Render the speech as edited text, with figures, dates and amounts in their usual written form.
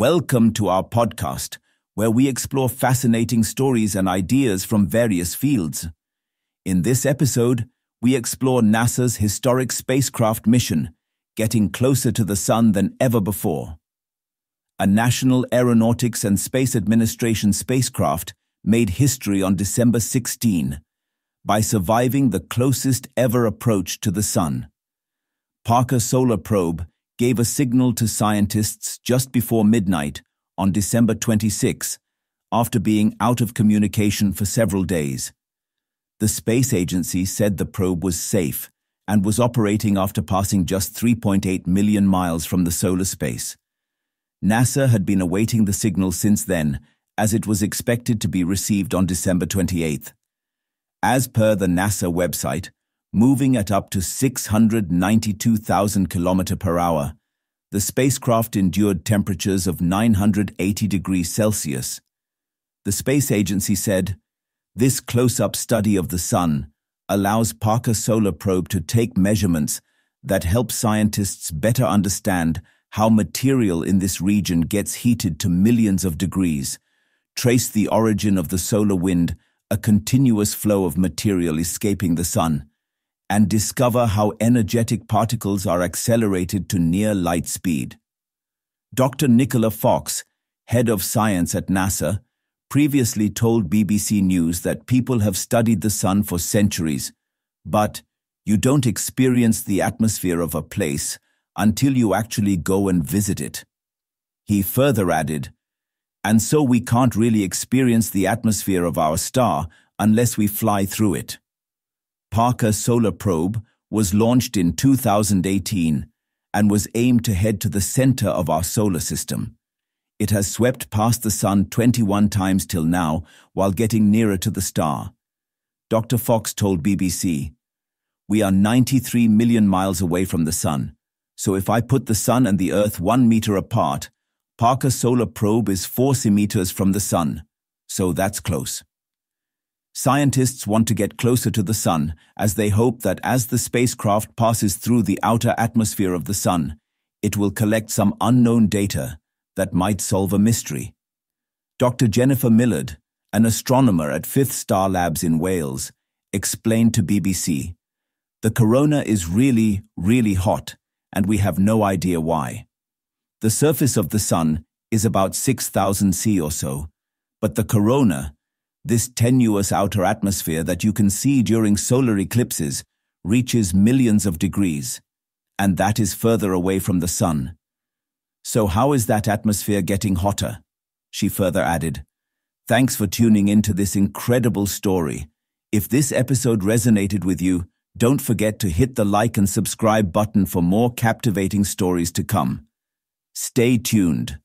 Welcome to our podcast, where we explore fascinating stories and ideas from various fields. In this episode, we explore NASA's historic spacecraft mission, Getting Closer to the Sun Than Ever Before. A National Aeronautics and Space Administration spacecraft made history on December 16 by surviving the closest ever approach to the sun. Parker Solar Probe gave a signal to scientists just before midnight on December 26, after being out of communication for several days. The space agency said the probe was safe and was operating after passing just 3.8 million miles from the solar space. NASA had been awaiting the signal since then, as it was expected to be received on December 28. As per the NASA website, moving at up to 692,000 km/h, the spacecraft endured temperatures of 980 degrees Celsius. The space agency said, "This close-up study of the sun allows Parker Solar Probe to take measurements that help scientists better understand how material in this region gets heated to millions of degrees, trace the origin of the solar wind, a continuous flow of material escaping the sun, and discover how energetic particles are accelerated to near light speed." Dr. Nicola Fox, head of science at NASA, previously told BBC News that people have studied the sun for centuries, but you don't experience the atmosphere of a place until you actually go and visit it. He further added, "And so we can't really experience the atmosphere of our star unless we fly through it." Parker Solar Probe was launched in 2018 and was aimed to head to the center of our solar system. It has swept past the sun 21 times till now while getting nearer to the star. Dr. Fox told BBC, "We are 93 million miles away from the sun, so if I put the sun and the Earth 1 meter apart, Parker Solar Probe is 4 centimeters from the sun, so that's close." Scientists want to get closer to the sun as they hope that as the spacecraft passes through the outer atmosphere of the sun, it will collect some unknown data that might solve a mystery. Dr. Jennifer Millard, an astronomer at Fifth Star Labs in Wales, explained to BBC, "The corona is really hot, and we have no idea why. The surface of the sun is about 6,000 C or so, but the corona, this tenuous outer atmosphere that you can see during solar eclipses, reaches millions of degrees, and that is further away from the sun. So how is that atmosphere getting hotter?" She further added, "Thanks for tuning into this incredible story. If this episode resonated with you, don't forget to hit the like and subscribe button for more captivating stories to come. Stay tuned."